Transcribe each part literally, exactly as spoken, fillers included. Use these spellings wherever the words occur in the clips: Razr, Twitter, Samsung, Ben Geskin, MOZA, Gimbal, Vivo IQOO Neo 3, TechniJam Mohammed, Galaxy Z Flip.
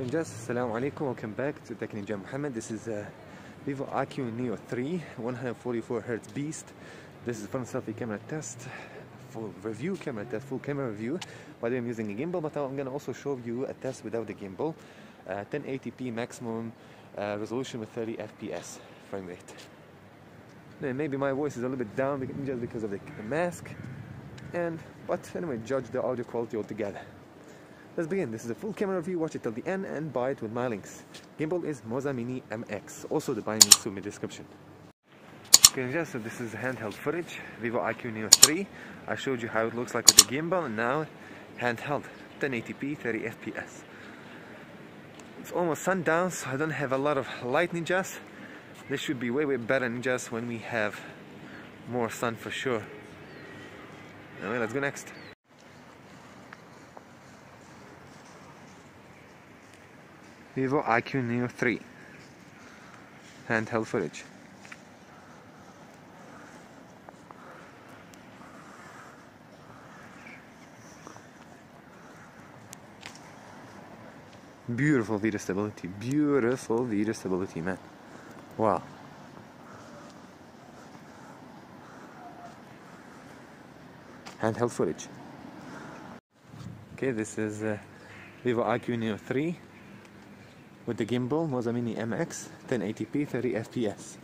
Assalamu alaikum, welcome back to TechniJam Mohammed. This is a Vivo I Q O O Neo three one forty-four hertz beast. This is from selfie camera test, full review camera test, full camera review. By the way, I'm using a gimbal, but I'm going to also show you a test without the gimbal. Uh, ten eighty p maximum uh, resolution with thirty F P S frame rate. Now, maybe my voice is a little bit down just because of the mask, and but anyway, judge the audio quality altogether. Let's begin. This is a full camera review. Watch it till the end and buy it with my links. Gimbal is MOZA Mini M X. Also, the buying links in the description. Okay, just so this is handheld footage. Vivo I Q O O Neo three. I showed you how it looks like with the gimbal, and now handheld. ten eighty p, thirty F P S. It's almost sundown, so I don't have a lot of light ninjas. This should be way, way better ninjas when we have more sun for sure. Anyway, let's go next. Vivo I Q O O Neo three handheld footage. Beautiful video stability, beautiful video stability, man. Wow. Handheld footage. Okay, this is uh, Vivo I Q O O Neo three. With the gimbal, MOZA Mini M X, ten eighty p, thirty F P S.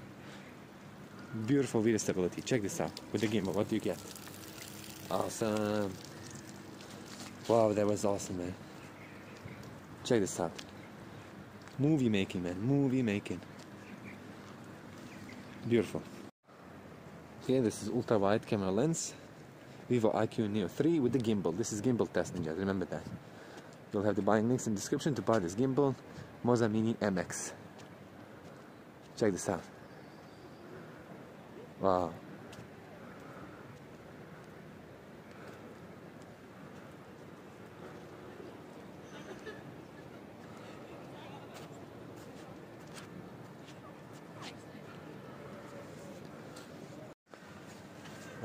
Beautiful video stability. Check this out. With the gimbal, what do you get? Awesome. Wow, that was awesome, man. Check this out. Movie making, man. Movie making. Beautiful. Okay, this is ultra wide camera lens. Vivo I Q O O Neo three with the gimbal. This is gimbal test, ninja. Remember that. You'll have the buying links in the description to buy this gimbal. MOZA Mini M X. Check this out. Wow.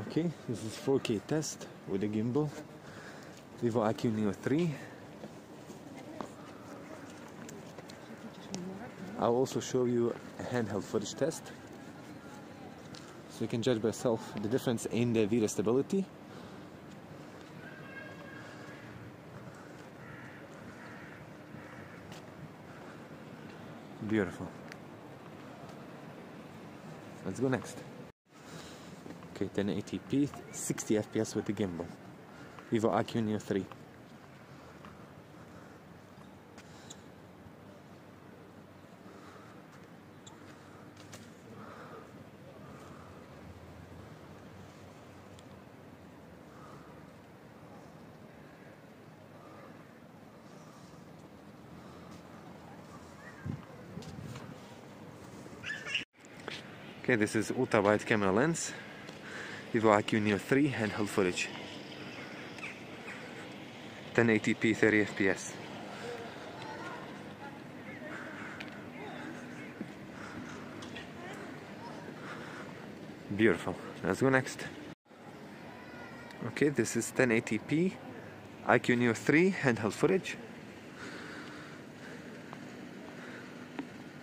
Okay, this is four K test with the gimbal. Vivo I Q O O Neo three. I'll also show you a handheld footage test, so you can judge by yourself the difference in the video stability. Beautiful. Let's go next. Okay, ten eighty p, sixty F P S with the gimbal. Vivo I Q O O Neo three. Okay, this is ultra wide camera lens, Vivo I Q O O Neo three handheld footage, ten eighty p, thirty F P S. Beautiful. Let's go next. Okay, this is ten eighty p, I Q O O Neo three handheld footage.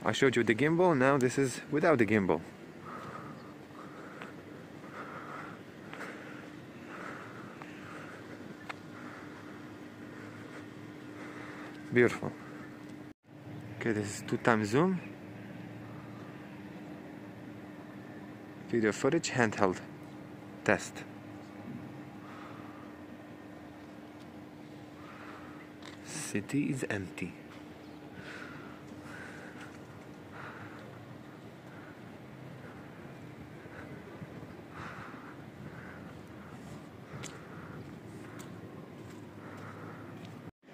I showed you the gimbal. Now this is without the gimbal. Beautiful. Okay, this is two times zoom. Video footage, handheld test. City is empty.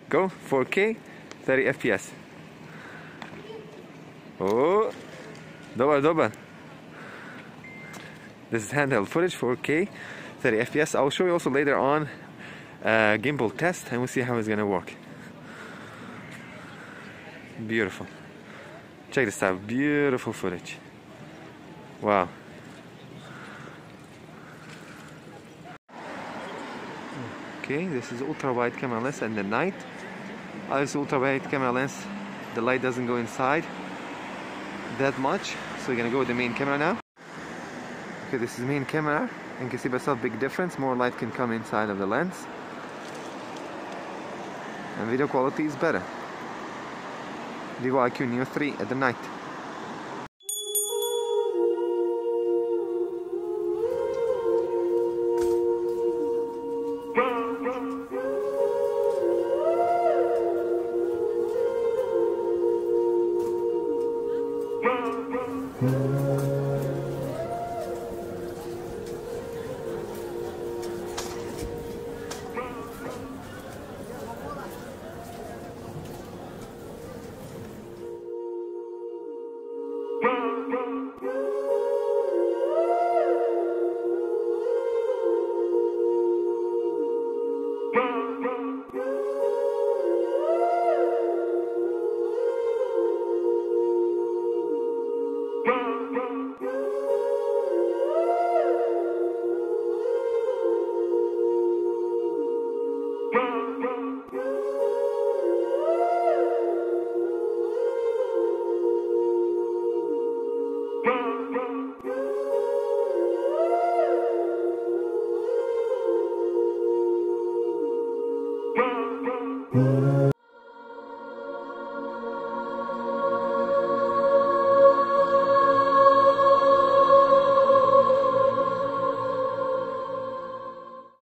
Go, four K, thirty F P S. Oh, dobar, dobar. This is handheld footage, four K, thirty F P S. I'll show you also later on a gimbal test, and we'll see how it's gonna work. Beautiful. Check this out, beautiful footage. Wow. Okay, this is ultra wide camera lens and the night. I use ultra wide camera lens the light doesn't go inside that much. So we're gonna go with the main camera now. Okay, this is the main camera, and you can see by itself big difference. More light can come inside of the lens, and video quality is better. Vivo I Q O O Neo three at the night.